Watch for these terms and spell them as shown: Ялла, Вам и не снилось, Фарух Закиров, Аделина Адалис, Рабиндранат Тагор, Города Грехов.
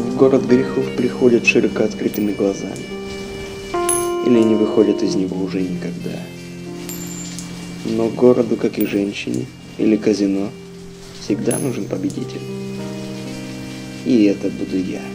в город грехов приходят широко открытыми глазами, или не выходят из него уже никогда. Но городу, как и женщине, или казино, всегда нужен победитель. И это буду я.